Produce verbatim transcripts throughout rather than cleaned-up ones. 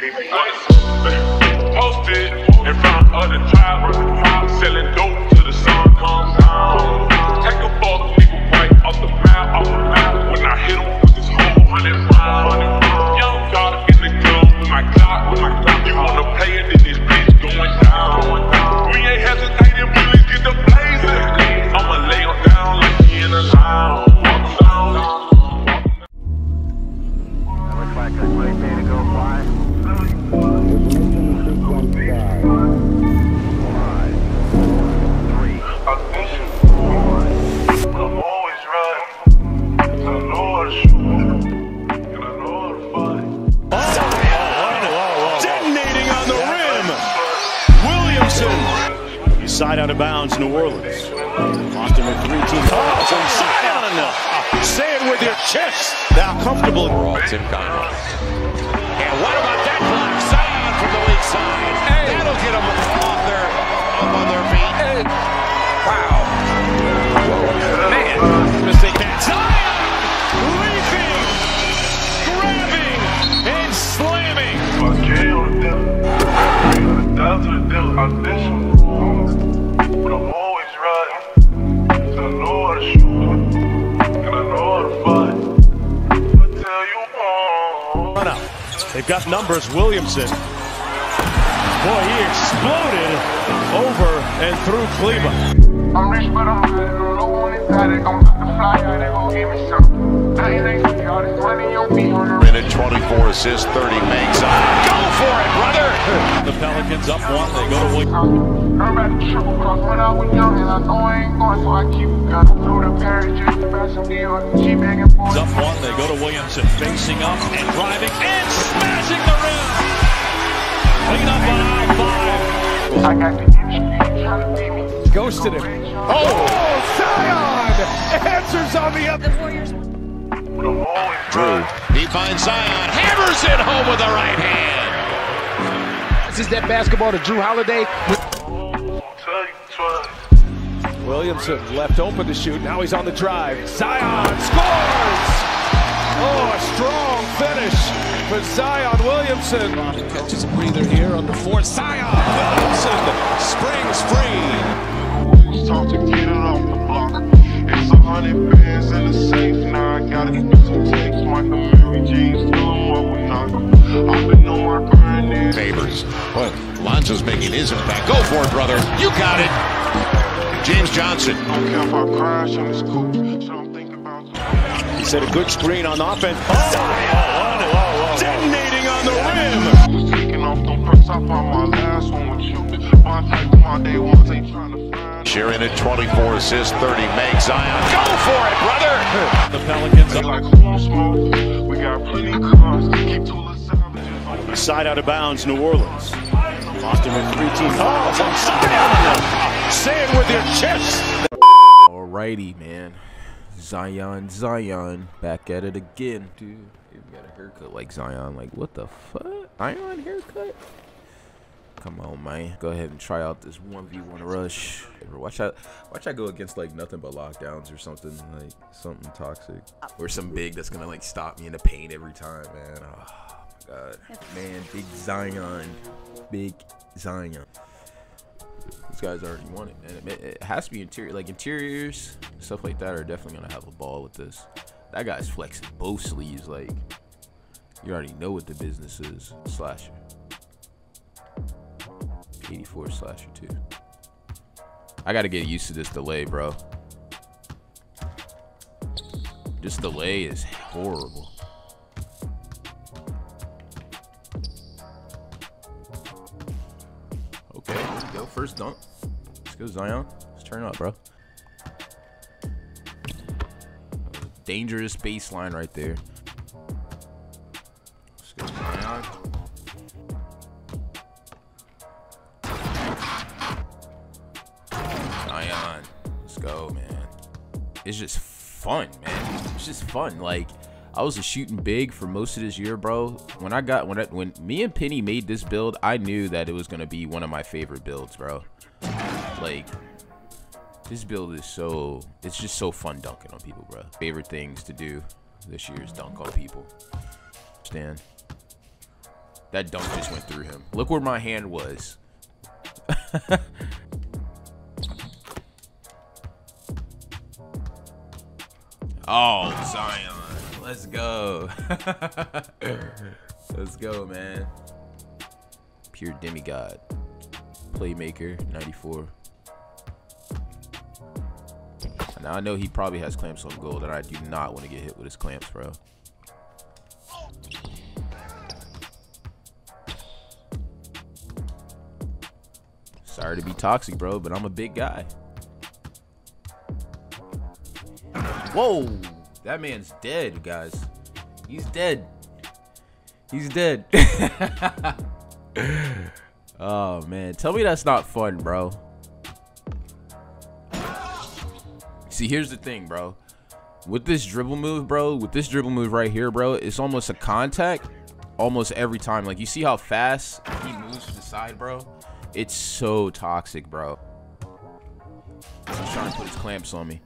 Posted in front of the driver, selling dope till the sun comes down. Take a fuck, nigga, right off the mile, off the mile. When I hit him with this whole hundred mile, young dog in the club with my clock, with my clock. You wanna play it, then this bitch going down. We ain't hesitating, we really get the blazing. I'ma lay him down like he in a lounge. Side out of bounds, New Orleans. Locked him at three, two, five. Oh, from side out enough. Say it with your chest. Now comfortable. Overall, Tim Conley. And what about that block? Zion from the weak side. Hey. That'll get them off their, up on their feet. Hey. Wow. Man. Mistake that. Zion leaping, grabbing, and slamming. That's they've got numbers. Williamson, boy, he exploded over and through Kleber. I'm rich, but I'm good. No one is at it. I'm about to fly out. They gon' give me something. I ain't ain't all this money on me. Minute twenty-four assists, thirty makes. Go for it, brother. The Pelicans up one. They go to Williamson. I'm about to triple cross when I was young, and I know I ain't going, so I keep going through the Paris just to pass some deal. Keep hanging for up one. They go to Williamson, facing up and driving and smashing the rim. Clean up on high five. I got the industry trying to beat me. Ghosted him. Oh, oh, Zion answers on the other. Drew. He finds Zion. Hammers it home with the right hand. This is that basketball to Drew Holiday. Williamson left open to shoot. Now he's on the drive. Zion scores. Oh, a strong finish for Zion Williamson. Catches a breather here on the fourth. Zion Williamson springs free. It's time to get it off the block. It's a hundred bands in the safe. Now I gotta do some takes. Michael Mary James, tell him what we knock. I've been on my grind. Favors. Look, Lonzo's making his impact. Go for it, brother. You got it. James Johnson. I don't care if I crash on this coupe. So I'm thinking about. He set a good screen on offense. Oh, oh, oh, oh, oh. Detonating on the rim. Just taking off them press. I found my last one with you. My type of my day ones ain't trying to. Sharing it, twenty-four assists, thirty makes. Zion, go for it, brother. The Pelicans are like smoke. We got plenty of cars. Keep two side out of bounds, New Orleans. Boston with three team calls on side out. Say it with your chest. Alrighty, man. Zion, Zion, back at it again, dude. You got a haircut like Zion. Like what the fuck? Zion haircut. Come on, man. Go ahead and try out this one v one rush. Watch out. Watch out go against like nothing but lockdowns or something. Like something toxic. Or some big that's gonna like stop me in the paint every time, man. Oh my god. Man, big Zion. Big Zion. These guys already won it, man. It, it has to be interior, like interiors, stuff like that are definitely gonna have a ball with this. That guy's flexing both sleeves, like you already know what the business is. Slasher. eighty-four slasher two. I gotta get used to this delay, bro. This delay is horrible. Okay, let's go. First dunk. Let's go, Zion. Let's turn up, bro. Dangerous baseline right there. Let's go, Zion. Go, man. It's just fun, man. It's just fun. Like I was a shooting big for most of this year, bro. When I got when I, when me and Penny made this build, I knew that it was gonna be one of my favorite builds, bro. Like this build is so it's just so fun dunking on people, bro. Favorite things to do this year is dunk on people. Understand? That dunk just went through him. Look where my hand was. Oh, Zion. Let's go. Let's go, man. Pure demigod. Playmaker, ninety-four. Now, I know he probably has clamps on gold, and I do not want to get hit with his clamps, bro. Sorry to be toxic, bro, but I'm a big guy. Whoa! That man's dead, guys. He's dead. He's dead. Oh, man. Tell me that's not fun, bro. See, here's the thing, bro. With this dribble move, bro, with this dribble move right here, bro, it's almost a contact almost every time. Like, you see how fast he moves to the side, bro? It's so toxic, bro. He's trying to put his clamps on me.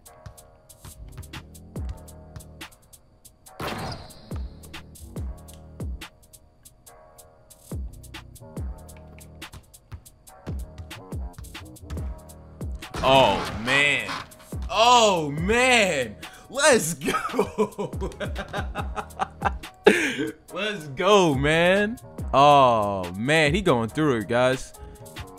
Oh, man. Oh, man. Let's go. Let's go, man. Oh, man. He going through it, guys.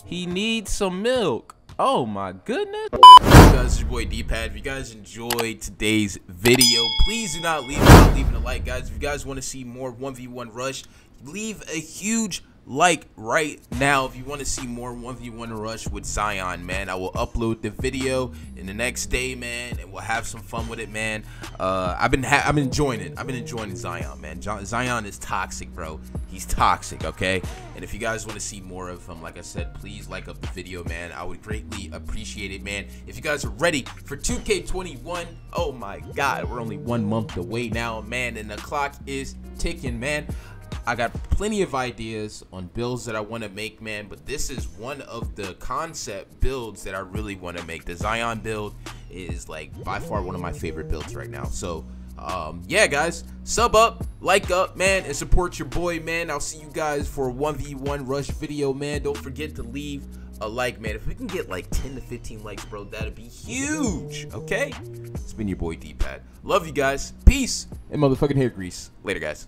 He needs some milk. Oh, my goodness. Hey guys, it's your boy D-Pad. If you guys enjoyed today's video, please do not leave without leaving a like, guys. If you guys want to see more one v one Rush, leave a huge like right now. If you want to see more one v one Rush with Zion, man, I will upload the video in the next day, man, and we'll have some fun with it, man. uh i've been ha i've been enjoying it i've been enjoying Zion, man. John Zion is toxic, bro. He's toxic, okay? And if you guys want to see more of him, like I said, please like up the video, man. I would greatly appreciate it, man. If you guys are ready for two K twenty-one, oh my god, we're only one month away now, man, and the clock is ticking, man. I got plenty of ideas on builds that I want to make, man, but this is one of the concept builds that I really want to make. The Zion build is, like, by far one of my favorite builds right now. So, um, yeah, guys, sub up, like up, man, and support your boy, man. I'll see you guys for a one v one Rush video, man. Don't forget to leave a like, man. If we can get, like, ten to fifteen likes, bro, that'd be huge, okay? It's been your boy D-Pad. Love you guys. Peace and motherfucking hair grease. Later, guys.